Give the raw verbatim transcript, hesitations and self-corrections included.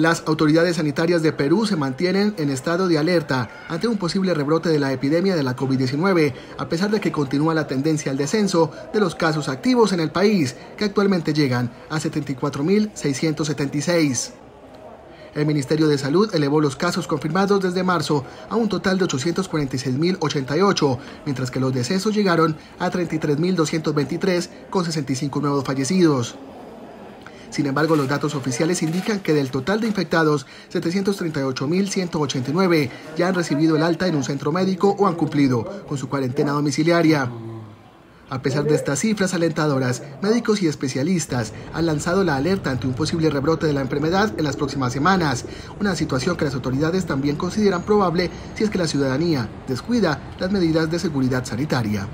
Las autoridades sanitarias de Perú se mantienen en estado de alerta ante un posible rebrote de la epidemia de la COVID diecinueve, a pesar de que continúa la tendencia al descenso de los casos activos en el país, que actualmente llegan a setenta y cuatro mil seiscientos setenta y seis. El Ministerio de Salud elevó los casos confirmados desde marzo a un total de ochocientos cuarenta y seis mil ochenta y ocho, mientras que los decesos llegaron a treinta y tres mil doscientos veintitrés, con sesenta y cinco nuevos fallecidos. Sin embargo, los datos oficiales indican que del total de infectados, setecientos treinta y ocho mil ciento ochenta y nueve ya han recibido el alta en un centro médico o han cumplido con su cuarentena domiciliaria. A pesar de estas cifras alentadoras, médicos y especialistas han lanzado la alerta ante un posible rebrote de la enfermedad en las próximas semanas, una situación que las autoridades también consideran probable si es que la ciudadanía descuida las medidas de seguridad sanitaria.